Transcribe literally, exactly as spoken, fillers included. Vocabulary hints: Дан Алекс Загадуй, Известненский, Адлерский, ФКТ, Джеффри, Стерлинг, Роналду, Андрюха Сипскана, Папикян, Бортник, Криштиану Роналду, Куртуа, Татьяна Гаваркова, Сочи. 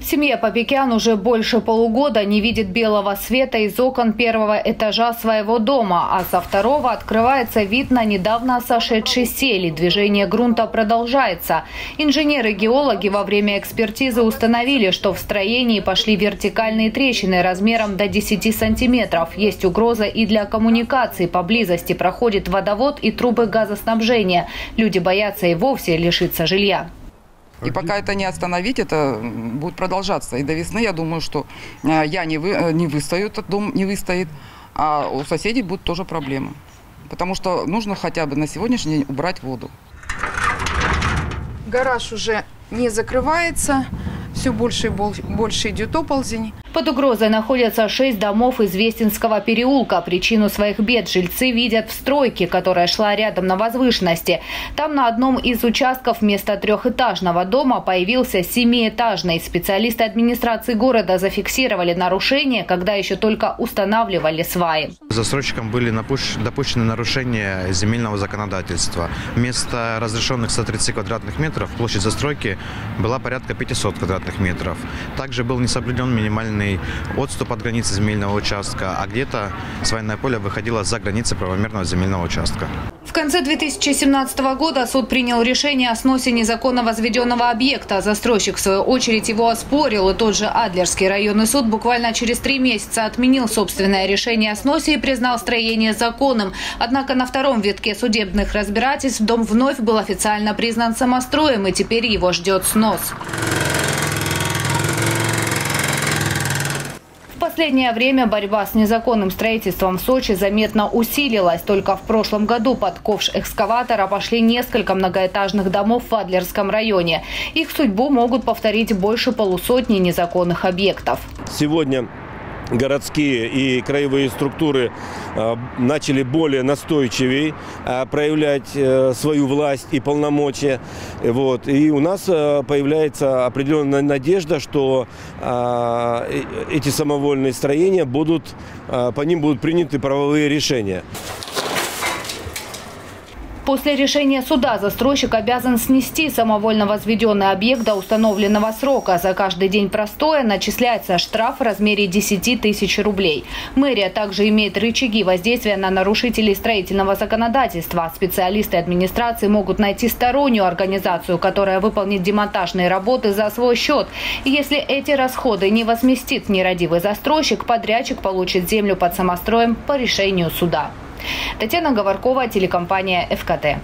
Семья Папикян уже больше полугода не видит белого света из окон первого этажа своего дома, а со второго открывается вид на недавно сошедшие сели. Движение грунта продолжается. Инженеры-геологи во время экспертизы установили, что в строении пошли вертикальные трещины размером до десяти сантиметров. Есть угроза и для коммуникаций. Поблизости проходит водовод и трубы газоснабжения. Люди боятся и вовсе лишиться жилья. И пока это не остановить, это будет продолжаться. И до весны, я думаю, что я не, вы, не выстою, этот дом не выстоит, а у соседей будут тоже проблемы. Потому что нужно хотя бы на сегодняшний день убрать воду. Гараж уже не закрывается, все больше и больше идет оползень. Под угрозой находятся шесть домов Известненского переулка. Причину своих бед жильцы видят в стройке, которая шла рядом на возвышенности. Там на одном из участков вместо трехэтажного дома появился семиэтажный. Специалисты администрации города зафиксировали нарушение, когда еще только устанавливали сваи. Застройщикам были допущены нарушения земельного законодательства. Вместо разрешенных ста тридцати квадратных метров площадь застройки была порядка пятисот квадратных метров. Также был не соблюден минимальный отступ от границы земельного участка, а где-то свайное поле выходило за границы правомерного земельного участка. В конце две тысячи семнадцатого года суд принял решение о сносе незаконно возведенного объекта. Застройщик, в свою очередь, его оспорил. И тот же Адлерский районный суд буквально через три месяца отменил собственное решение о сносе и признал строение законным. Однако на втором витке судебных разбирательств дом вновь был официально признан самостроем, и теперь его ждет снос. В последнее время борьба с незаконным строительством в Сочи заметно усилилась. Только в прошлом году под ковш экскаватора пошли несколько многоэтажных домов в Адлерском районе. Их судьбу могут повторить больше полусотни незаконных объектов. Сегодня городские и краевые структуры начали более настойчивее проявлять свою власть и полномочия. Вот. И у нас появляется определенная надежда, что эти самовольные строения будут, по ним будут приняты правовые решения. После решения суда застройщик обязан снести самовольно возведенный объект до установленного срока. За каждый день простоя начисляется штраф в размере десяти тысяч рублей. Мэрия также имеет рычаги воздействия на нарушителей строительного законодательства. Специалисты администрации могут найти стороннюю организацию, которая выполнит демонтажные работы за свой счет. И если эти расходы не возместит нерадивый застройщик, подрядчик получит землю под самостроем по решению суда. Татьяна Гаваркова, телекомпания «ФКТ».